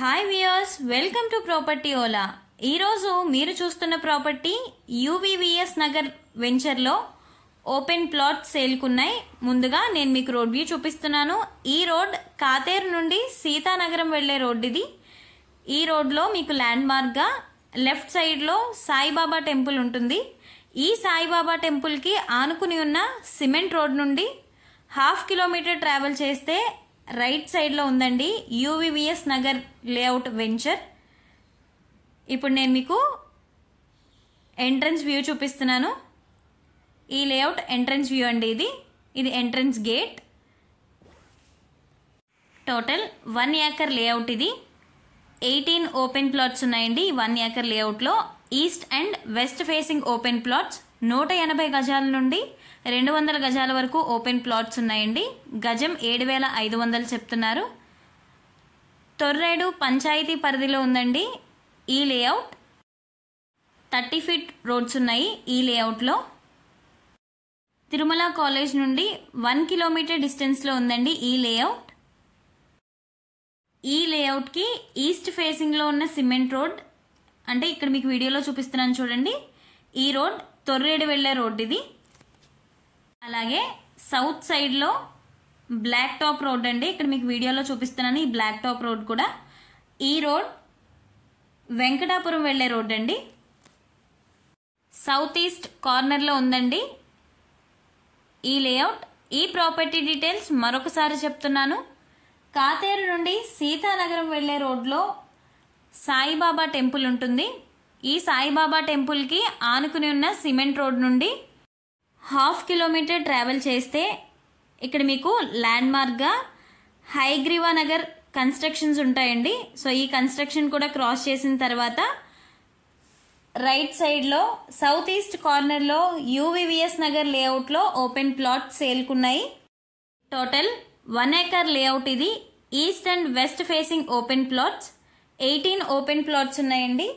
Hi viewers, welcome to ప్రాపర్టీయోలా. ఈరోజు మీరు చూస్తున్న ప్రాపర్టీ యూవీవీఎస్ నగర్ వెంచర్లో ఓపెన్ ప్లాట్ సేల్కున్నాయి. ముందుగా నేను మీకు రోడ్ వ్యూ చూపిస్తున్నాను. ఈ రోడ్ కాతేరు నుండి సీతానగరం వెళ్లే రోడ్. ఇది ఈ రోడ్లో మీకు ల్యాండ్ మార్క్గా లెఫ్ట్ సైడ్లో సాయిబాబా టెంపుల్ ఉంటుంది. ఈ సాయిబాబా టెంపుల్కి ఆనుకుని ఉన్న సిమెంట్ రోడ్ నుండి హాఫ్ కిలోమీటర్ ట్రావెల్ చేస్తే రైట్ సైడ్లో ఉందండి యూవీవీఎస్ నగర్ లేఅవుట్ వెంచర్. ఇప్పుడు నేను మీకు ఎంట్రన్స్ వ్యూ చూపిస్తున్నాను. ఈ లేఅవుట్ ఎంట్రన్స్ వ్యూ అండి. ఇది entrance gate. Total 1 acre layout. ఇది 18 ఓపెన్ ప్లాట్స్ ఉన్నాయండి. 1 ఏకర్ లేఅవుట్లో east and west facing open plots 180 గజాల నుండి 200 గజాల వరకు ఓపెన్ ప్లాట్స్ ఉన్నాయండి. గజం 7,500 చెప్తున్నారు. తొర్రేడు పంచాయతీ పరిధిలో ఉందండి ఈ లేఅవుట్. 30 ఫీట్ రోడ్స్ ఉన్నాయి ఈ లేఅవుట్లో. తిరుమల కాలేజ్ నుండి 1 కిలోమీటర్ డిస్టెన్స్లో ఉందండి ఈ లేఅవుట్. ఈ లేఅవుట్కి ఈస్ట్ ఫేసింగ్లో ఉన్న సిమెంట్ రోడ్, అంటే ఇక్కడ మీకు వీడియోలో చూపిస్తున్నాను చూడండి, ఈ రోడ్ తొర్రేడు వెళ్లే రోడ్ ఇది. అలాగే సౌత్ సైడ్లో బ్లాక్ టాప్ రోడ్ అండి, ఇక్కడ మీకు వీడియోలో చూపిస్తున్నాను. ఈ బ్లాక్ టాప్ రోడ్ కూడా, ఈ రోడ్ వెంకటాపురం వెళ్లే రోడ్ అండి. సౌత్ ఈస్ట్ కార్నర్లో ఉందండి ఈ లేఅవుట్. ఈ ప్రాపర్టీ డీటెయిల్స్ మరొకసారి చెప్తున్నాను. కాతేరు నుండి సీతానగరం వెళ్లే రోడ్లో సాయిబాబా టెంపుల్ ఉంటుంది. ఈ సాయిబాబా టెంపుల్కి ఆనుకుని ఉన్న సిమెంట్ రోడ్ నుండి హాఫ్ కిలోమీటర్ ట్రావెల్ చేస్తే ఇక్కడ మీకు ల్యాండ్ మార్క్గా హైగ్రీవా నగర్ కన్స్ట్రక్షన్స్ ఉంటాయండి. సో ఈ కన్స్ట్రక్షన్ కూడా క్రాస్ చేసిన తర్వాత రైట్ సైడ్లో సౌత్ ఈస్ట్ కార్నర్లో యూవీవీఎస్ నగర్ లేఅవుట్లో ఓపెన్ ప్లాట్ సేల్కున్నాయి. టోటల్ 1 ఏకర్ లేఅవుట్ ఇది. East and west facing open plots 18 open plots ఉన్నాయండి.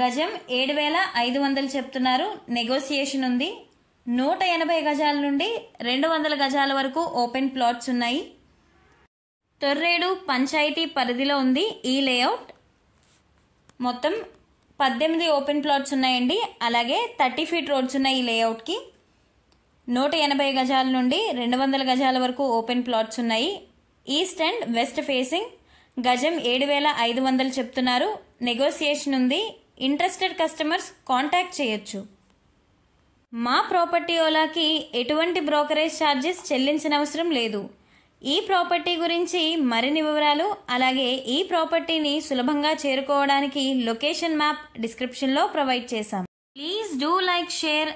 గజం 7,500 చెప్తున్నారు. నెగోసియేషన్ ఉంది. 180 గజాల నుండి 200 గజాల వరకు ఓపెన్ ప్లాట్స్ ఉన్నాయి. తొర్రేడు పంచాయతీ పరిధిలో ఉంది ఈ లేఅవుట్. మొత్తం 18 ఓపెన్ ప్లాట్స్ ఉన్నాయండి. అలాగే 30 ఫీట్ రోడ్స్ ఉన్నాయి ఈ లేఅవుట్కి. 180 గజాల నుండి 200 గజాల వరకు ఓపెన్ ప్లాట్స్ ఉన్నాయి. East and west facing. గజం 7,500 చెప్తున్నారు. నెగోసియేషన్ ఉంది. ఇంట్రెస్టెడ్ కస్టమర్స్ కాంటాక్ట్ చేయొచ్చు. మా ప్రాపర్టీయోలాకి ఎటువంటి బ్రోకరేజ్ ఛార్జెస్ చెల్లించిన అవసరం లేదు. ఈ ప్రాపర్టీ గురించి మరిన్ని వివరాలు, అలాగే ఈ ప్రాపర్టీని సులభంగా చేరుకోవడానికి లొకేషన్ మ్యాప్ డిస్క్రిప్షన్లో ప్రొవైడ్ చేశాం. Please do like, share